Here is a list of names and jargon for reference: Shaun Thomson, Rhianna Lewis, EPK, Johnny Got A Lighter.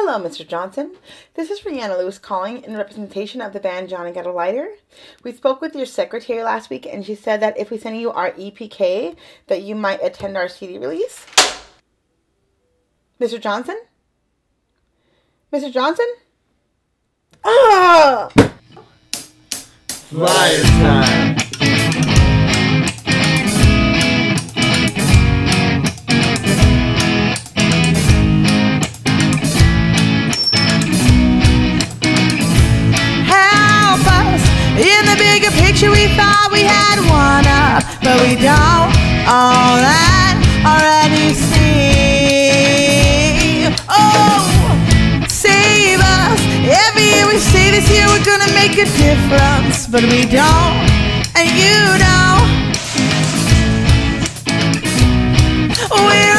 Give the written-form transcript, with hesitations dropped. Hello, Mr. Johnson. This is Rhianna Lewis calling in representation of the band Johnny Got A Lighter. We spoke with your secretary last week, and she said that if we send you our EPK, that you might attend our CD release. Mr. Johnson? Mr. Johnson? Ah! Liar time. We thought we had one up, but we don't all that already see. Oh, save us. Every year we say this year we're gonna make a difference, but we don't, and you know we're